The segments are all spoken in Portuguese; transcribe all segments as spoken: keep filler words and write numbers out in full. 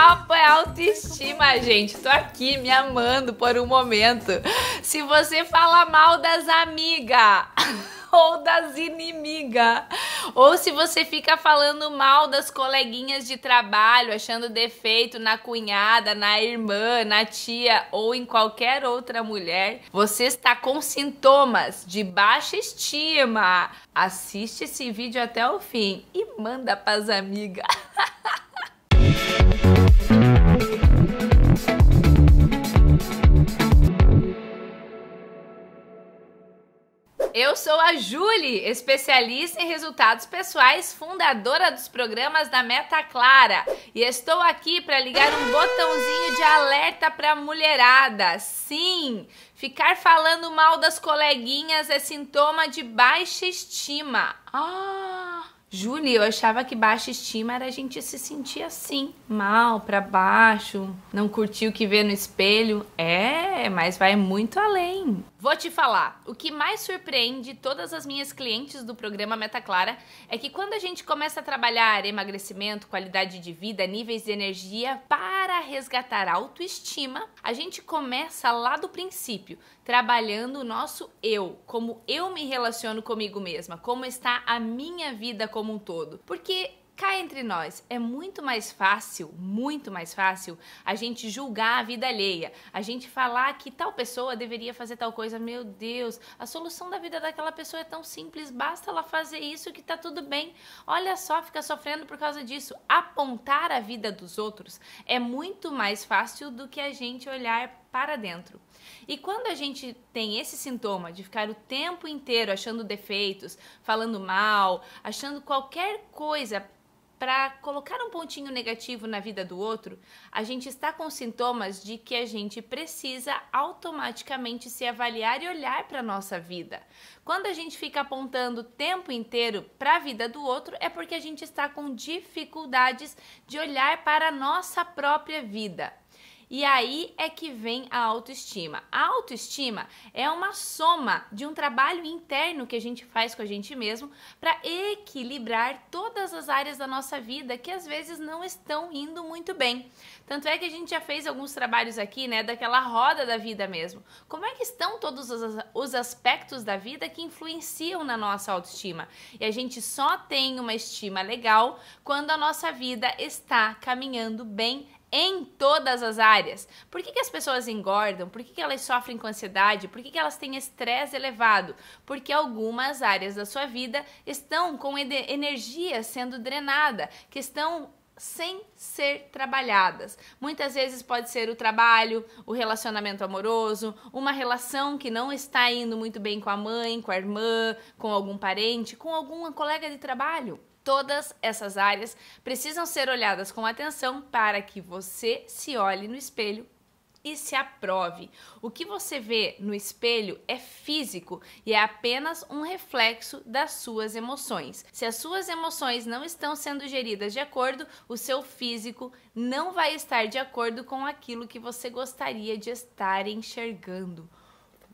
papo é autoestima, gente. Tô aqui me amando por um momento. Se você fala mal das amigas ou das inimigas, ou se você fica falando mal das coleguinhas de trabalho, achando defeito na cunhada, na irmã, na tia ou em qualquer outra mulher, você está com sintomas de baixa estima. Assiste esse vídeo até o fim e manda pras amigas. Eu sou a Julie, especialista em resultados pessoais, fundadora dos programas da Meta Clara, e estou aqui para ligar um botãozinho de alerta para a mulherada. Sim, ficar falando mal das coleguinhas é sintoma de baixa estima. Ah, Julie, eu achava que baixa estima era a gente se sentir assim, mal, para baixo, não curtir o que vê no espelho. É, mas vai muito além. Vou te falar, o que mais surpreende todas as minhas clientes do programa Meta Clara é que quando a gente começa a trabalhar emagrecimento, qualidade de vida, níveis de energia para resgatar a autoestima, a gente começa lá do princípio, trabalhando o nosso eu, como eu me relaciono comigo mesma, como está a minha vida como um todo. Porque cá entre nós, é muito mais fácil, muito mais fácil a gente julgar a vida alheia, a gente falar que tal pessoa deveria fazer tal coisa. Meu Deus, a solução da vida daquela pessoa é tão simples, basta ela fazer isso que tá tudo bem. Olha só, fica sofrendo por causa disso. Apontar a vida dos outros é muito mais fácil do que a gente olhar para dentro. E quando a gente tem esse sintoma de ficar o tempo inteiro achando defeitos, falando mal, achando qualquer coisa para colocar um pontinho negativo na vida do outro, a gente está com sintomas de que a gente precisa automaticamente se avaliar e olhar para a nossa vida. Quando a gente fica apontando o tempo inteiro para a vida do outro, é porque a gente está com dificuldades de olhar para a nossa própria vida. E aí é que vem a autoestima. A autoestima é uma soma de um trabalho interno que a gente faz com a gente mesmo para equilibrar todas as áreas da nossa vida que às vezes não estão indo muito bem. Tanto é que a gente já fez alguns trabalhos aqui, né, daquela roda da vida mesmo. Como é que estão todos os aspectos da vida que influenciam na nossa autoestima? E a gente só tem uma estima legal quando a nossa vida está caminhando bem em todas as áreas. Por que que as pessoas engordam? Por que que elas sofrem com ansiedade? Por que que elas têm estresse elevado? Porque algumas áreas da sua vida estão com energia sendo drenada, que estão sem ser trabalhadas. Muitas vezes pode ser o trabalho, o relacionamento amoroso, uma relação que não está indo muito bem com a mãe, com a irmã, com algum parente, com alguma colega de trabalho. Todas essas áreas precisam ser olhadas com atenção para que você se olhe no espelho e se aprove. O que você vê no espelho é físico e é apenas um reflexo das suas emoções. Se as suas emoções não estão sendo geridas de acordo, o seu físico não vai estar de acordo com aquilo que você gostaria de estar enxergando.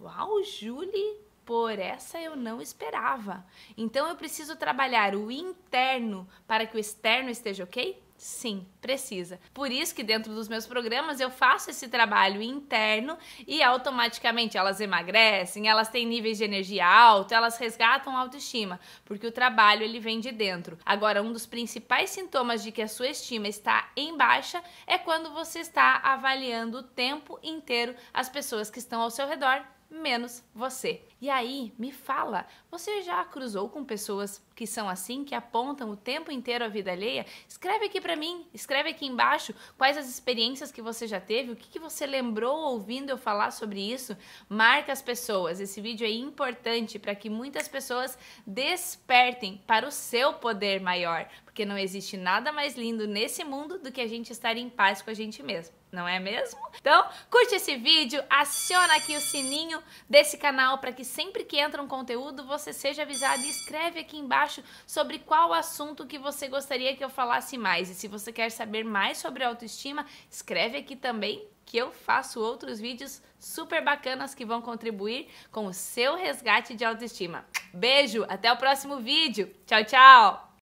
Uau, Julie! Por essa eu não esperava. Então eu preciso trabalhar o interno para que o externo esteja ok? Sim, precisa. Por isso que dentro dos meus programas eu faço esse trabalho interno e automaticamente elas emagrecem, elas têm níveis de energia alto, elas resgatam a autoestima, porque o trabalho ele vem de dentro. Agora, um dos principais sintomas de que a sua estima está em baixa é quando você está avaliando o tempo inteiro as pessoas que estão ao seu redor, menos você. E aí, me fala, você já cruzou com pessoas que são assim, que apontam o tempo inteiro a vida alheia? Escreve aqui pra mim, escreve aqui embaixo quais as experiências que você já teve, o que que você lembrou ouvindo eu falar sobre isso. Marca as pessoas, esse vídeo é importante para que muitas pessoas despertem para o seu poder maior, porque não existe nada mais lindo nesse mundo do que a gente estar em paz com a gente mesmo, não é mesmo? Então, curte esse vídeo, aciona aqui o sininho desse canal para que sempre que entra um conteúdo você seja avisado, e escreve aqui embaixo sobre qual assunto que você gostaria que eu falasse mais. E se você quer saber mais sobre autoestima, escreve aqui também que eu faço outros vídeos super bacanas que vão contribuir com o seu resgate de autoestima. Beijo, até o próximo vídeo. Tchau, tchau!